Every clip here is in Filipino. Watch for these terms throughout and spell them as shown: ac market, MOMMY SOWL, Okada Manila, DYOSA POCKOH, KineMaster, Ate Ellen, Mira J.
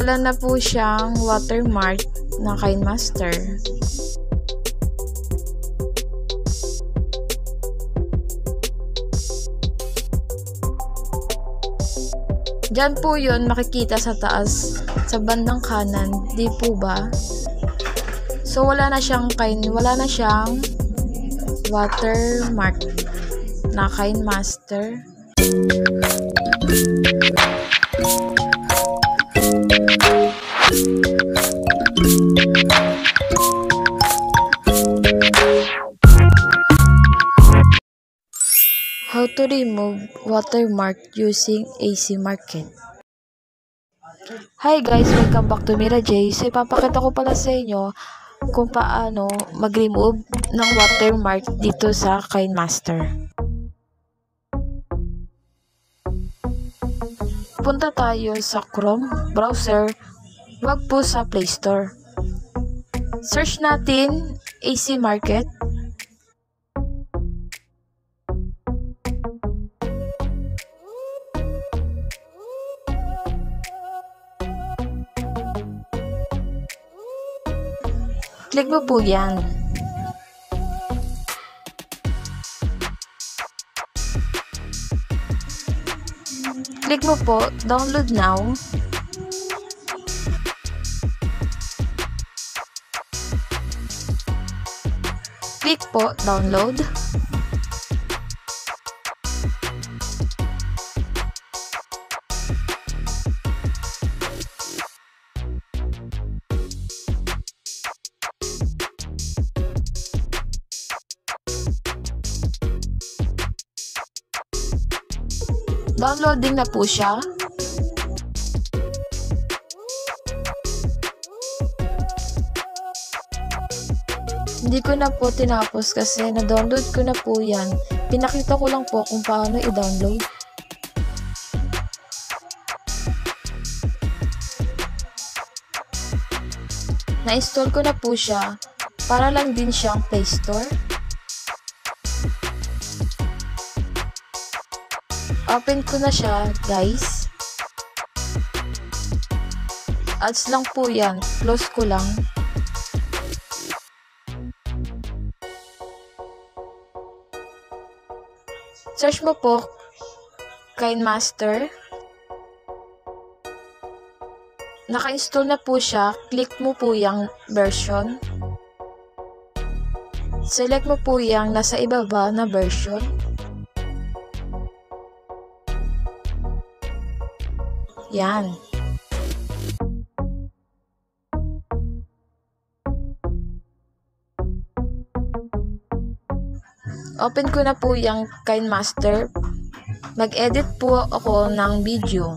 Wala na po siyang watermark na KineMaster. Diyan po yun, makikita sa taas, sa bandang kanan, di po ba? So, wala na siyang watermark na KineMaster. How to remove watermark using AC Market. Hi guys! Welcome back to Mira J. So, ipapakita ko pala sa inyo kung paano mag-remove ng watermark dito sa KineMaster. Punta tayo sa Chrome browser. Wag po sa Play Store. Search natin AC Market. Click mo po yan. Click mo po, download now. Click po, download. Downloading na po siya. Hindi ko na po tinapos kasi na-download ko na po yan. Pinakita ko lang po kung paano i-download. Na-install ko na po siya para lang din siyang Play Store. Open ko na siya, guys. Ads lang po yan. Close ko lang. Search mo po KineMaster. Naka-install na po siya. Click mo po yung version. Select mo po yung nasa ibaba na version. Yan. Open ko na po yung KineMaster. Mag-edit po ako ng video.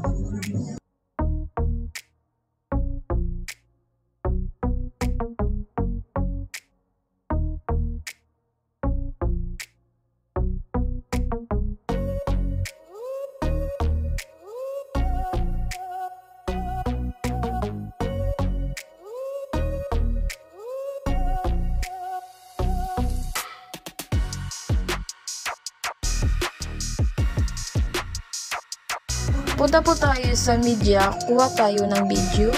Punta po tayo sa media, kuha tayo ng video.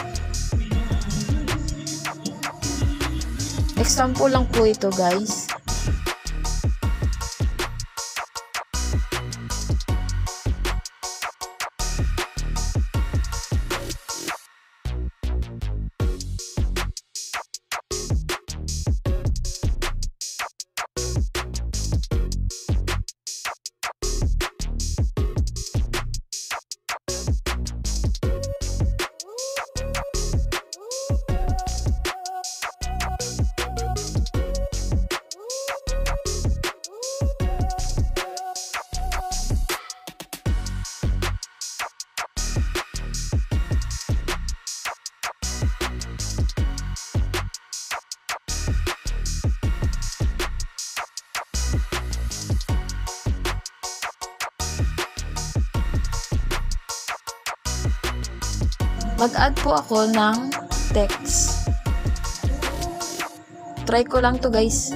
Example lang po ito, guys. Mag-add po ako ng text. Try ko lang to, guys.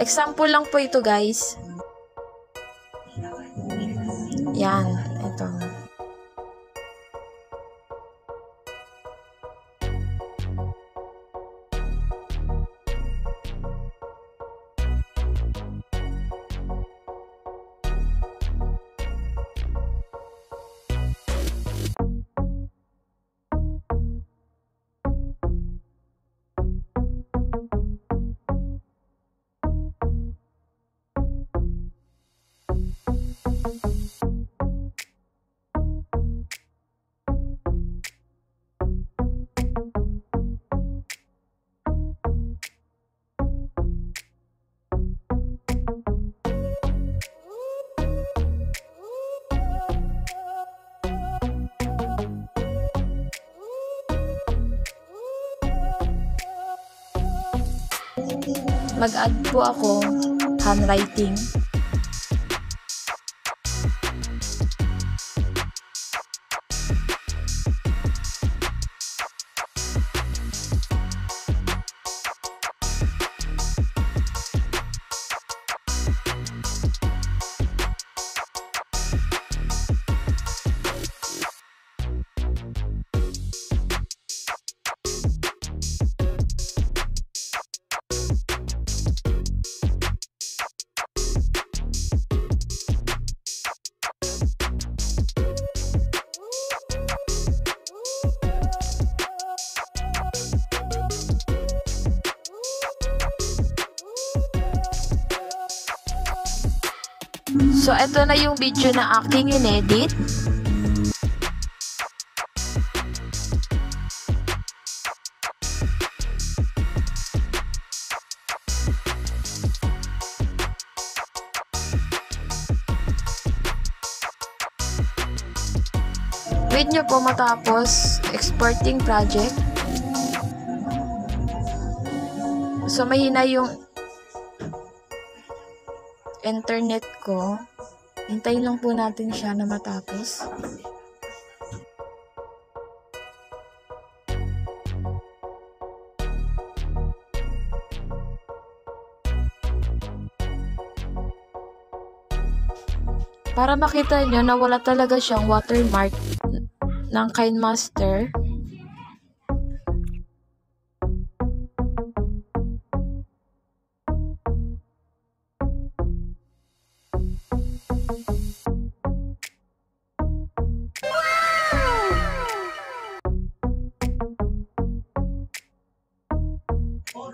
Example lang po ito, guys. Yan, ito. Mag-add po ako handwriting. So, eto na yung video na aking inedit. Wait nyo po matapos exporting project. So, mahina yung internet ko. Hintayin lang po natin siya na matapos. Para makita nyo na wala talaga siyang watermark ng KineMaster.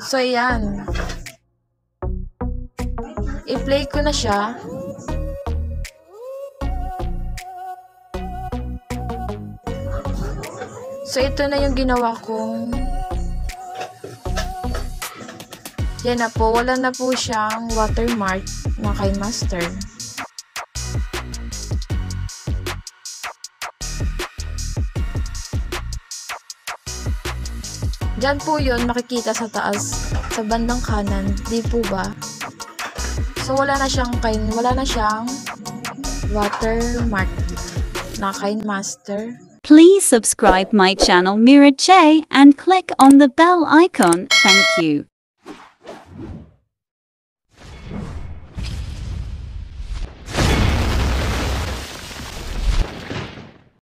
So, ayan. I-play ko na siya. So, ito na yung ginawa kong. Yan na po. Wala na po siyang watermark na KineMaster. Diyan po yun, makikita sa taas, sa bandang kanan, di po ba? So, wala na siyang watermark na KineMaster. Please subscribe my channel Mira J and click on the bell icon. Thank you.